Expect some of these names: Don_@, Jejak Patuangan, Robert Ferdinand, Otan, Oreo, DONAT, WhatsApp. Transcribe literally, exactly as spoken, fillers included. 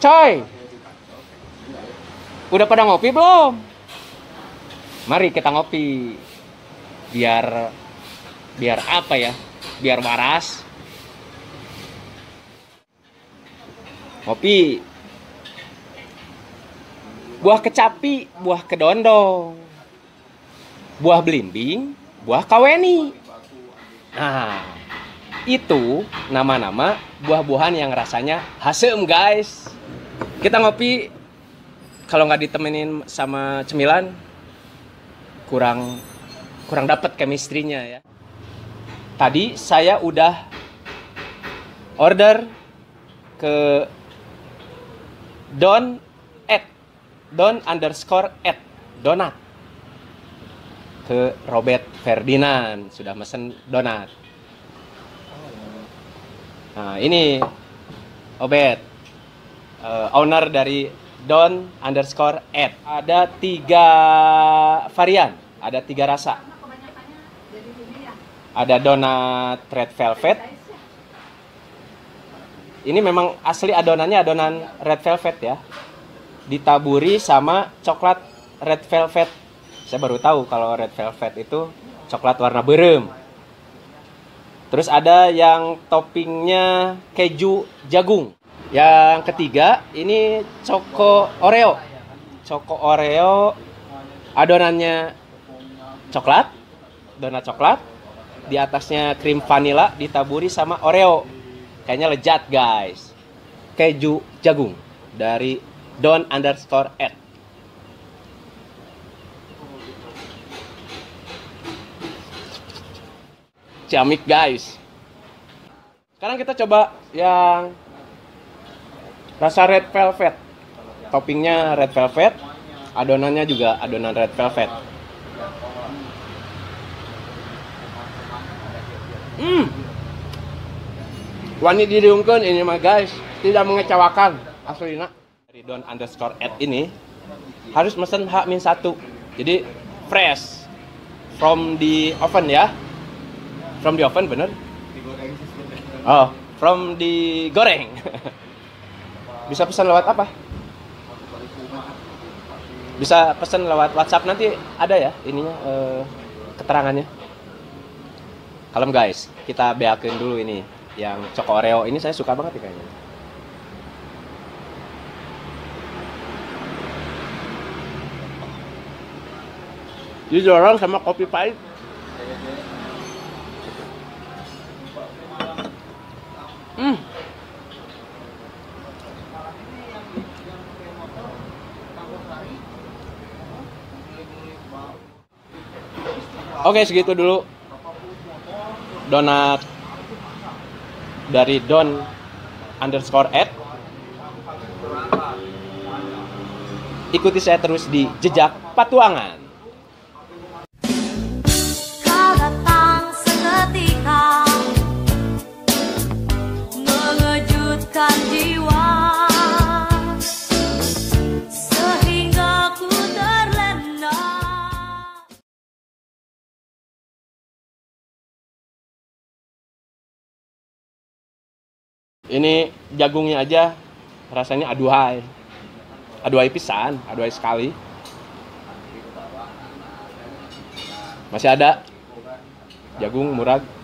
Coy, udah pada ngopi belum? Mari kita ngopi. Biar biar apa ya? Biar waras. Ngopi. Buah kecapi, buah kedondong. Buah belimbing, buah kaweni. Nah, itu nama-nama buah-buahan yang rasanya hasem, guys. Kita ngopi, kalau nggak ditemenin sama cemilan, kurang kurang dapat chemistry-nya ya. Tadi saya udah order ke Don at Don underscore at donat ke Robert Ferdinand, sudah mesen donat. Nah ini Obet, Uh, owner dari Don underscore at. Ada tiga varian, ada tiga rasa. Ada donat red velvet. Ini memang asli adonannya adonan red velvet ya. Ditaburi sama coklat red velvet. Saya baru tahu kalau red velvet itu coklat warna berem. Terus ada yang toppingnya keju jagung. Yang ketiga ini Choco Oreo. Choco Oreo adonannya coklat, donat coklat. Di atasnya krim vanila ditaburi sama Oreo. Kayaknya lezat, guys. Keju jagung dari Don underscore at. Ciamik, guys. Sekarang kita coba yang rasa red velvet, toppingnya red velvet, adonannya juga adonan red velvet. Hmm, wani diriungkeun ini mah, guys, tidak mengecewakan aslina. Dari Don underscore at ini harus mesen H minus satu, jadi fresh from the oven ya, from the oven bener? Oh, from the goreng. Bisa pesan lewat apa? Bisa pesan lewat WhatsApp, nanti ada ya ininya eh, keterangannya. Kalem, guys, kita beakin dulu ini yang Choco Oreo ini, saya suka banget ya, kayaknya. Didorong sama kopi pahit. Hmm. Oke, segitu dulu donat dari Don underscore at. Ikuti saya terus di Jejak Patuangan. Ini jagungnya aja rasanya aduhai. Aduhai pisan, aduhai sekali. Masih ada jagung murag.